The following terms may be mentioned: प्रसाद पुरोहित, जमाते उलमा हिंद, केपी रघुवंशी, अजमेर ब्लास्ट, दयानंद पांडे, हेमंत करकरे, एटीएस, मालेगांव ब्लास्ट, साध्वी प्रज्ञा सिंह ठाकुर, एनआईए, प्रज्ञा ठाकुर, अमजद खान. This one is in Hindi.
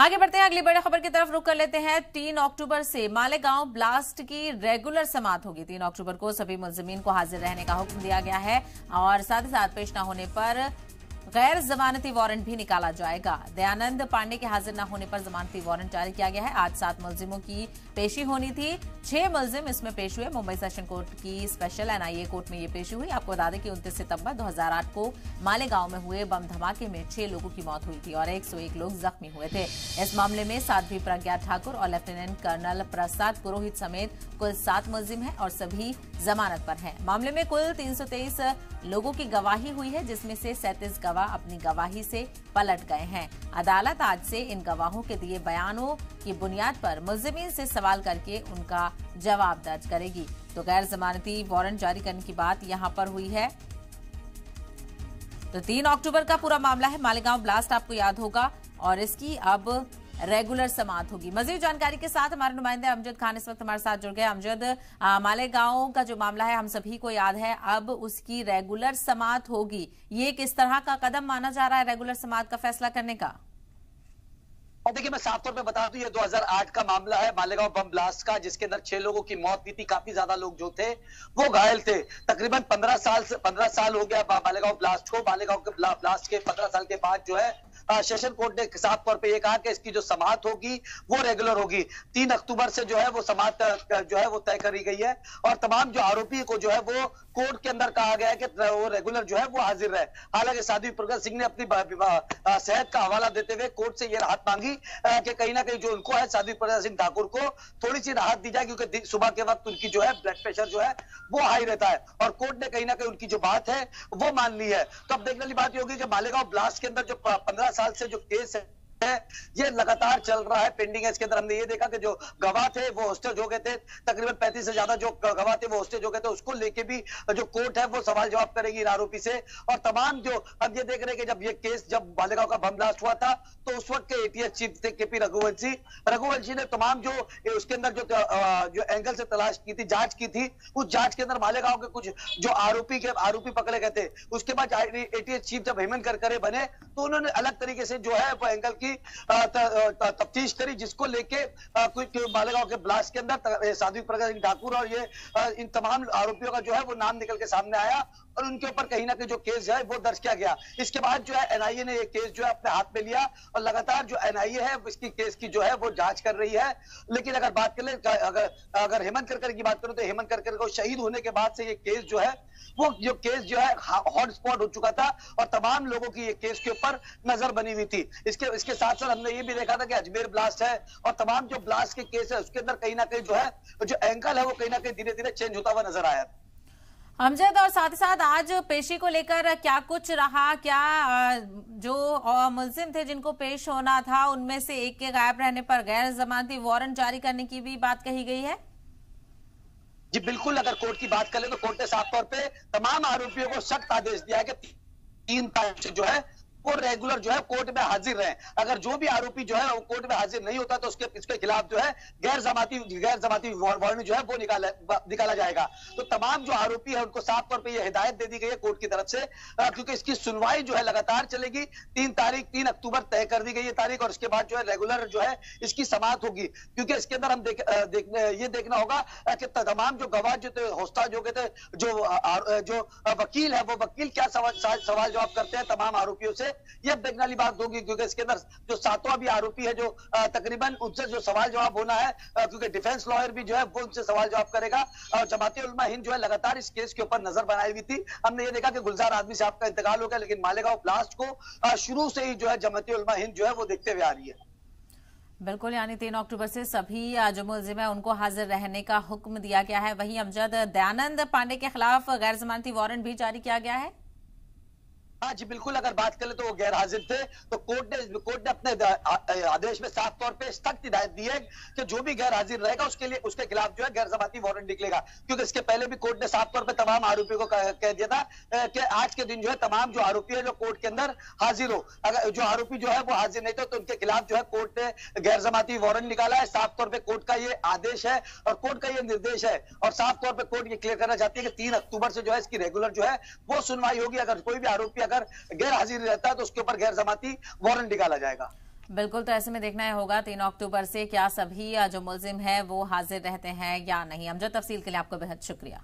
आगे बढ़ते हैं, अगली बड़ी खबर की तरफ रुक कर लेते हैं। 3 अक्टूबर से मालेगांव ब्लास्ट की रेगुलर समाअत होगी। 3 अक्टूबर को सभी मुलजमीन को हाजिर रहने का हुक्म दिया गया है और साथ ही साथ पेश न होने पर गैर जमानती वारंट भी निकाला जाएगा। दयानंद पांडे के हाजिर न होने पर जमानती वारंट जारी किया गया है। आज 7 मुलजिमों की पेशी होनी थी, 6 मुलजिम इसमें पेश हुए। मुंबई सेशन कोर्ट की स्पेशल एनआईए कोर्ट में ये पेशी हुई। आपको बता दें कि 29 सितंबर 2008 को मालेगांव में हुए बम धमाके में 6 लोगों की मौत हुई थी और 101 लोग जख्मी हुए थे। इस मामले में साध्वी प्रज्ञा ठाकुर और लेफ्टिनेंट कर्नल प्रसाद पुरोहित समेत कुल 7 मुलजिम है और सभी जमानत पर है। मामले में कुल 323 लोगों की गवाही हुई है, जिसमें से 37 गवाह अपनी गवाही से पलट गए हैं। अदालत आज से इन गवाहों के दिए बयानों की बुनियाद पर मुलजमीन से सवाल करके उनका जवाब दर्ज करेगी। तो गैर जमानती वारंट जारी करने की बात यहां पर हुई है। तो 3 अक्टूबर का पूरा मामला है मालेगांव ब्लास्ट, आपको याद होगा, और इसकी अब रेगुलर समाअत होगी। मजीद जानकारी के साथ हमारे नुमाइंदे अमजद खान इस वक्त हमारे साथ जुड़ गए। अमजद, मालेगांव का जो मामला है हम सभी को याद है, अब उसकी रेगुलर समाअत होगी। ये किस तरह का कदम माना जा रहा है रेगुलर समाअत का फैसला करने का? देखिए, मैं साफ तौर पे बता दूं, ये 2008 का मामला है मालेगांव बम ब्लास्ट का, जिसके अंदर 6 लोगों की मौत हुई थी। काफी ज्यादा लोग जो थे वो घायल थे। तकरीबन 15 साल हो गया मालेगांव ब्लास्ट को। मालेगांव के ब्लास्ट के 15 साल के बाद जो है सेशन कोर्ट ने साफ तौर पे ये कहा कि इसकी जो समाअत होगी वो रेगुलर होगी। 3 अक्टूबर से जो है वो समाअत जो है वो तय करी गई है और तमाम जो आरोपी को जो है वो कोर्ट के अंदर कहा गया है कि वो रेगुलर जो है वो हाजिर रहे। हालांकि साध्वी प्रज्ञा सिंह ने अपनी सेहत का हवाला देते हुए कोर्ट से ये राहत मांगी कि कहीं ना कहीं जो उनको है साध्वी प्रज्ञा सिंह ठाकुर को थोड़ी सी राहत दी जाए, क्योंकि सुबह के वक्त उनकी जो है ब्लड प्रेशर जो है वो हाई रहता है और कोर्ट ने कहीं ना कहीं उनकी जो बात है वो मान ली है। तो अब देखने वाली बात ये होगी कि मालेगांव ब्लास्ट के अंदर जो 15 साल से जो केस है ये लगातार चल रहा है, पेंडिंग है। इसके अंदर हमने ये देखा कि जो गवाह थे वो होस्टेज हो गए थे। तकरीबन 35 से ज्यादा जो गवाह थे वो होस्टेज हो गए थे। उसको लेके भी जो कोर्ट है वो सवाल जवाब करेगी इन आरोपी से। और तमाम जो अब ये देख रहे हैं कि जब ये केस जब मालेगांव का बम ब्लास्ट हुआ था तो उस वक्त के एटीएस चीफ थे केपी रघुवंशी ने तमाम जो उसके अंदर जो एंगल से तलाश की थी, जांच की थी, उस जांच के अंदर मालेगांव के कुछ जो आरोपी पकड़े गए थे। उसके बाद एटीएस चीफ जब हेमंत करकरे बने तो उन्होंने अलग तरीके से जो है वो एंगल की तफ्तीश करी, जिसको लेके मालेगांव के ब्लास्ट के अंदर साध्वी प्रज्ञा सिंह ठाकुर और ये इन तमाम आरोपियों का जो है वो नाम निकल के सामने आया और उनके ऊपर कहीं ना कहीं जो केस है वो दर्ज किया गया। इसके बाद जो है एनआईए ने ये केस जो है अपने हाथ में लिया और लगातार जो एनआईए है इसकी केस की जो है वो जांच कर रही है। लेकिन अगर बात कर ले अगर हेमंत करकरे की बात करूं तो हेमंत करकरे को शहीद होने के बाद से ये केस जो है वो केस जो है हॉटस्पॉट हो चुका था और तमाम लोगों की ये केस के ऊपर नजर बनी हुई थी। इसके साथ साथ हमने ये भी देखा था कि अजमेर ब्लास्ट है और तमाम जो ब्लास्ट के केस है उसके अंदर कहीं ना कहीं जो है जो एंगल है वो कहीं ना कहीं धीरे धीरे चेंज होता हुआ नजर आया। अमजद, और साथ ही साथ आज पेशी को लेकर क्या कुछ रहा? क्या जो मुलजिम थे जिनको पेश होना था उनमें से एक के गायब रहने पर गैर जमानती वारंट जारी करने की भी बात कही गई है? जी बिल्कुल, अगर कोर्ट की बात करें तो कोर्ट ने साफ तौर पे तमाम आरोपियों को सख्त आदेश दिया है कि 3 तारीख से जो है वो रेगुलर जो है कोर्ट में हाजिर रहे। अगर जो भी आरोपी जो है वो कोर्ट में हाजिर नहीं होता तो उसके खिलाफ जो है गैर जमाती वारंट जो है वो निकाला जाएगा। तो तमाम जो आरोपी है उनको साफ तौर पे ये हिदायत दे दी गई है कोर्ट की तरफ से, क्योंकि इसकी सुनवाई जो है लगातार चलेगी। 3 अक्टूबर तय कर दी गई है तारीख और उसके बाद जो है रेगुलर जो है इसकी समाअत होगी, क्योंकि इसके अंदर हम देखना होगा कि तमाम जो गवाह जो थे होस्टेज हो गए थे, जो वकील है वो वकील क्या सवाल जवाब करते हैं तमाम आरोपियों से, ये देखने वाली बात होगी। क्योंकि इसके अंदर जो 7वां भी आरोपी है जो तकरीबन उनसे जो सवाल जवाब होना है, क्योंकि डिफेंस लॉयर भी जो है वो उनसे सवाल जवाब करेगा। और जमाते उलमा हिंद जो है लगातार इस केस के ऊपर नजर बनाई हुई थी। हमने ये देखा कि गुलजार आदमी साहब का इंतकाल हो गया, लेकिन मालेगांव ब्लास्ट को शुरू से ही जो है जमाते उलमा हिंद जो है वो देखते हुए आ रही है। बिल्कुल, यानी 3 अक्टूबर से सभी जो मुलजिम है उनको हाजिर रहने का हुक्म दिया गया है। वहीं अमजद, दयानंद पांडे के खिलाफ गैर जमानती वारंट भी जारी किया गया है। हाँ जी बिल्कुल, अगर बात करें तो वो गैर हाजिर थे तो कोर्ट ने अपने आदेश में साफ तौर पे सख्त हिदायत दी है कि जो भी गैर हाजिर रहेगा उसके खिलाफ जो है गैर जमाती वारंट निकलेगा। क्योंकि इसके पहले भी कोर्ट ने साफ तौर पे तमाम आरोपियों को कह दिया था कि आज के दिन जो है तमाम जो आरोपी है जो कोर्ट के अंदर हाजिर हो। अगर जो आरोपी जो है वो हाजिर नहीं थे तो उनके खिलाफ जो है कोर्ट ने गैर जमाती वारंट निकाला है। साफ तौर पर कोर्ट का ये आदेश है और कोर्ट का ये निर्देश है और साफ तौर पर कोर्ट ये क्लियर करना चाहती है कि 3 अक्टूबर से जो है इसकी रेगुलर जो है वो सुनवाई होगी। अगर कोई भी आरोपी अगर गैर हाजिर रहता है तो उसके ऊपर गैर जमाती वारंट निकाला जाएगा। बिल्कुल, तो ऐसे में देखना है होगा 3 अक्टूबर से क्या सभी जो मुलजिम है वो हाजिर रहते हैं या नहीं। हमजा, तफसील के लिए आपको बेहद शुक्रिया।